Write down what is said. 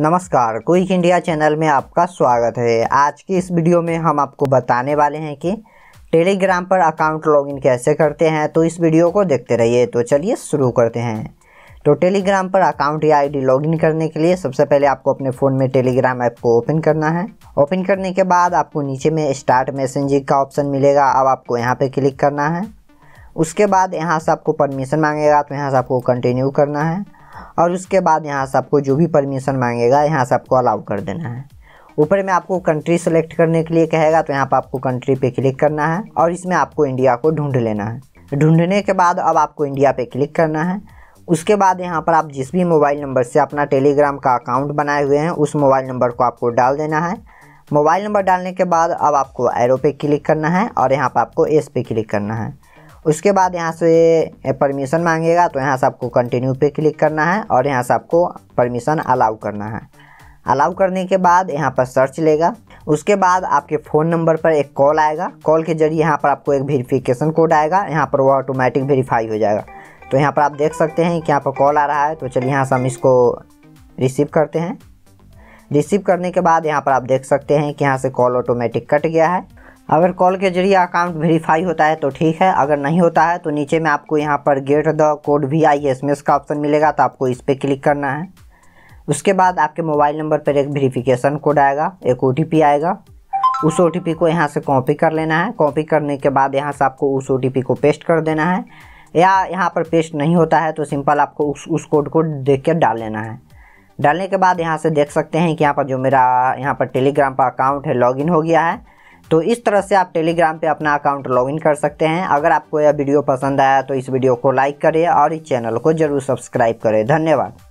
नमस्कार, quick India channel में आपका स्वागत है। आज की इस वीडियो में हम आपको बताने वाले हैं कि टेलीग्राम पर अकाउंट लॉगिन कैसे करते हैं, तो इस वीडियो को देखते रहिए। तो चलिए शुरू करते हैं। तो टेलीग्राम पर अकाउंट या आईडी लॉगिन करने के लिए सबसे पहले आपको अपने फ़ोन में टेलीग्राम ऐप को ओपन करना है। ओपन करने के बाद आपको नीचे में स्टार्ट मैसेजिंग का ऑप्शन मिलेगा, अब आपको यहाँ पर क्लिक करना है। उसके बाद यहाँ से आपको परमिशन मांगेगा, तो यहाँ से आपको कंटिन्यू करना है और उसके बाद यहाँ से आपको जो भी परमिशन मांगेगा यहाँ से आपको अलाउ कर देना है। ऊपर में आपको कंट्री सेलेक्ट करने के लिए कहेगा, तो यहाँ पर आपको कंट्री पे क्लिक करना है और इसमें आपको इंडिया को ढूंढ लेना है। ढूंढने के बाद अब आपको इंडिया पे क्लिक करना है। उसके बाद यहाँ पर आप जिस भी मोबाइल नंबर से अपना टेलीग्राम का अकाउंट बनाए हुए हैं उस मोबाइल नंबर को आपको डाल देना है। मोबाइल नंबर डालने के बाद अब आपको एरो पे क्लिक करना है और यहाँ पर आपको एस पे क्लिक करना है। उसके बाद यहाँ से परमिशन मांगेगा, तो यहाँ से आपको कंटिन्यू पे क्लिक करना है और यहाँ से आपको परमिशन अलाउ करना है। अलाउ करने के बाद यहाँ पर सर्च लेगा। उसके बाद आपके फ़ोन नंबर पर एक कॉल आएगा। कॉल के जरिए यहाँ पर आपको एक वेरिफिकेशन कोड आएगा, यहाँ पर वो ऑटोमेटिक वेरीफाई हो जाएगा। तो यहाँ पर आप देख सकते हैं कि यहाँ पर कॉल आ रहा है, तो चलिए यहाँ से हम इसको रिसीव करते हैं। रिसीव करने के बाद यहाँ पर आप देख सकते हैं कि यहाँ से कॉल ऑटोमेटिक कट गया है। अगर कॉल के जरिए अकाउंट वेरीफाई होता है तो ठीक है, अगर नहीं होता है तो नीचे में आपको यहाँ पर गेट द कोड VISMS का ऑप्शन मिलेगा, तो आपको इस पर क्लिक करना है। उसके बाद आपके मोबाइल नंबर पर एक वेरिफिकेशन कोड आएगा, एक OTP आएगा। उस OTP को यहाँ से कॉपी कर लेना है। कॉपी करने के बाद यहाँ से आपको उस OTP को पेस्ट कर देना है, या यहाँ पर पेस्ट नहीं होता है तो सिंपल आपको उस कोड को देख कर डाल लेना है। डालने के बाद यहाँ से देख सकते हैं कि यहाँ पर जो मेरा यहाँ पर टेलीग्राम पर अकाउंट है लॉगिन हो गया है। तो इस तरह से आप टेलीग्राम पे अपना अकाउंट लॉगिन कर सकते हैं। अगर आपको यह वीडियो पसंद आया तो इस वीडियो को लाइक करें और इस चैनल को ज़रूर सब्सक्राइब करें। धन्यवाद।